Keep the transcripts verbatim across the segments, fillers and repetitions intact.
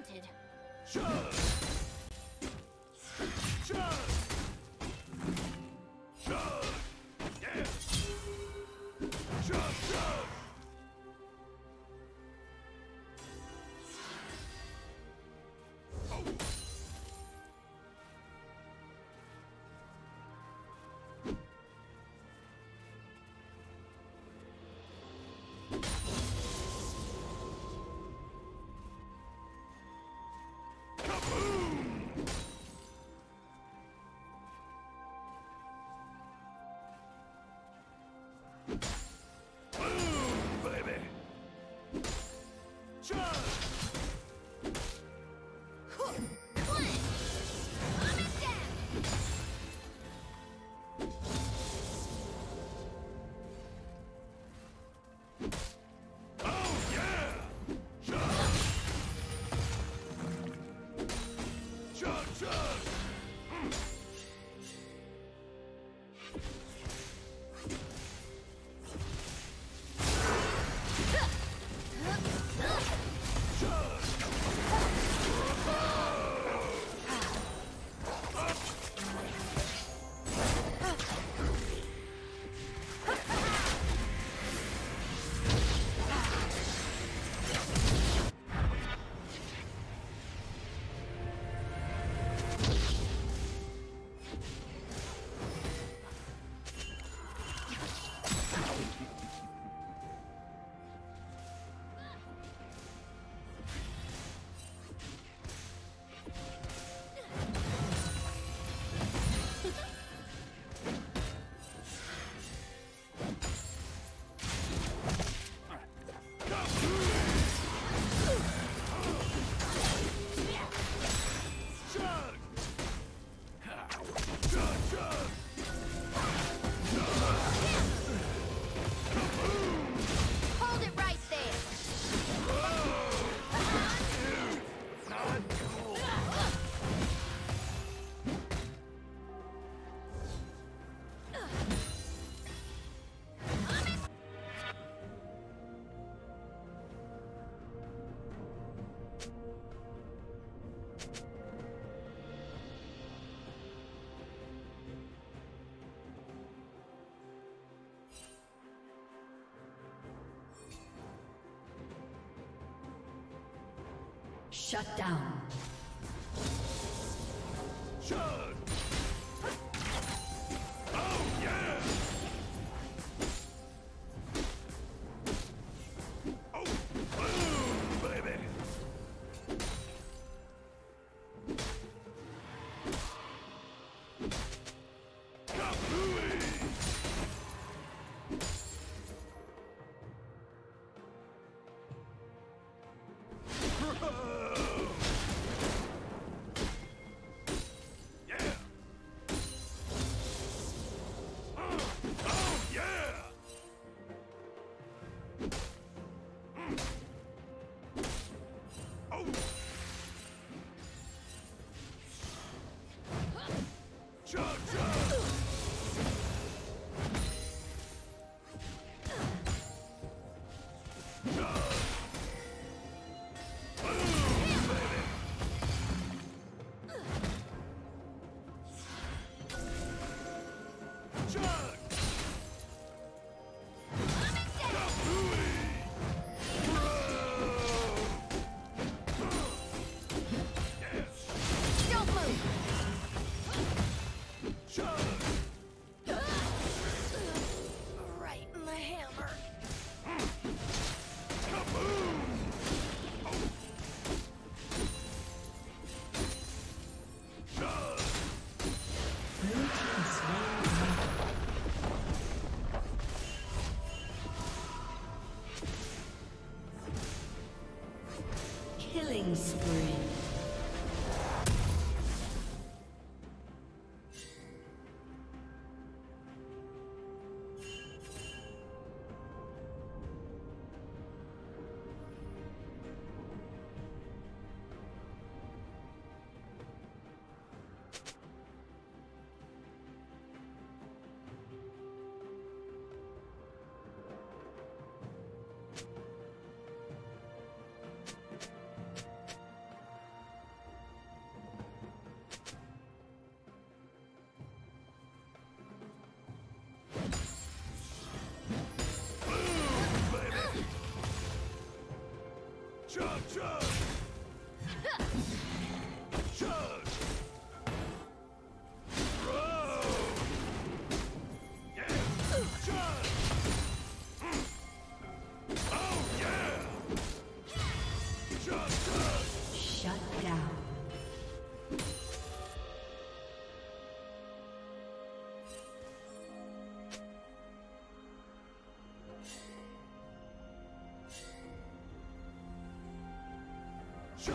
presented. Chug! Chug! Shut down. Shut. Oh yeah. Oh, boom, baby. Kablooey. Bro. Sure!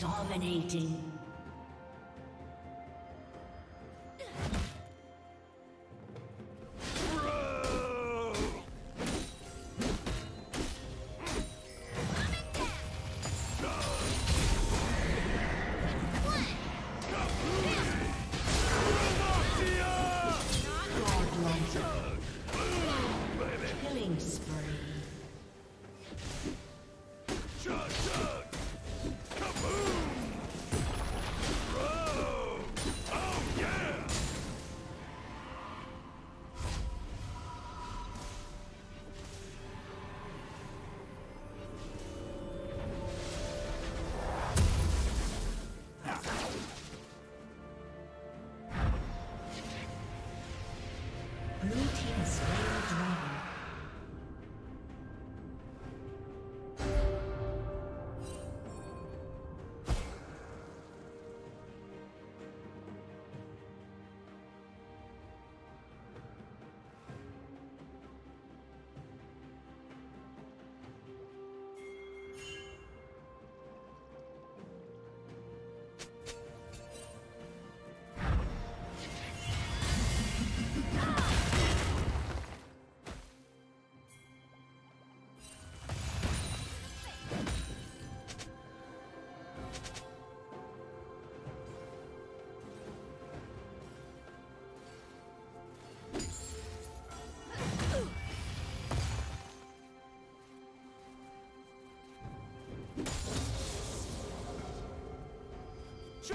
Dominating. Sure!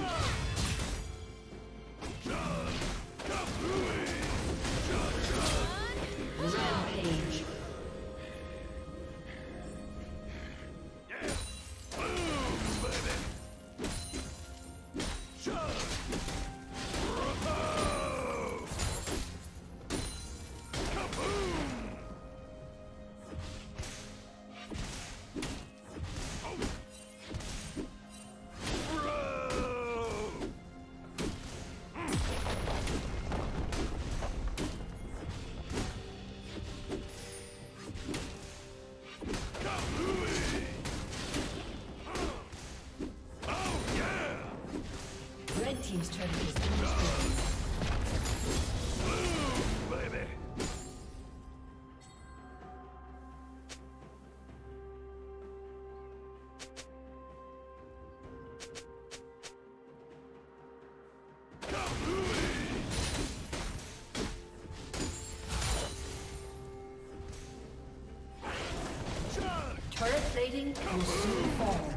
plating will soon fall.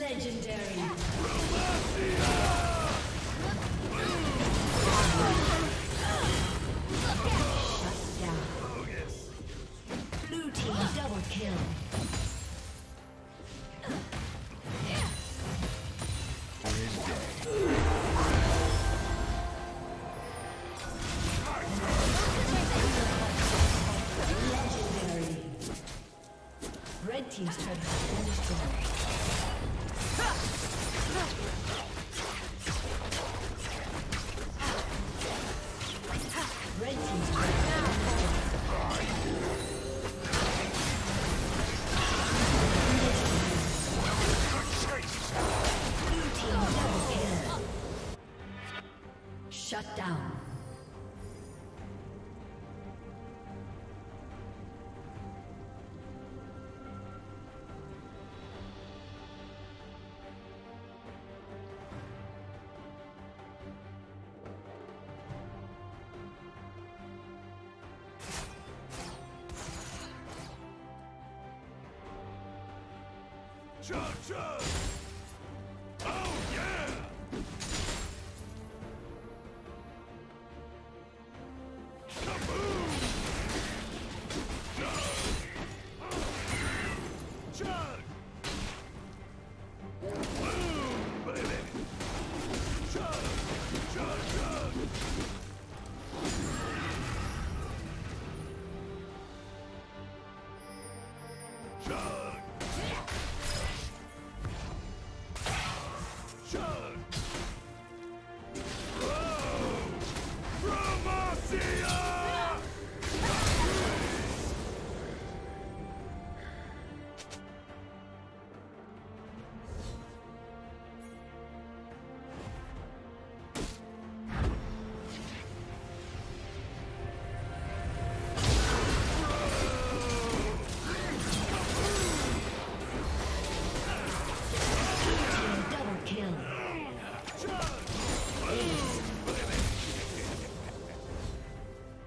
Legendary. Team's turret has been destroyed. Red team's turret has been destroyed. Shut down. Charge!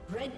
Red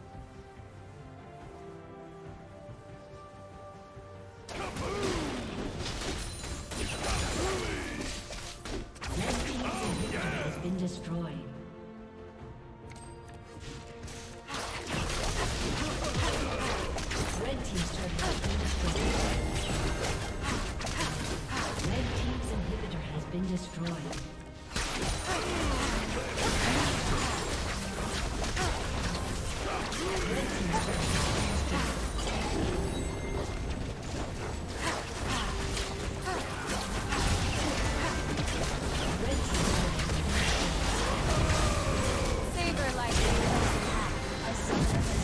Saber like a attack.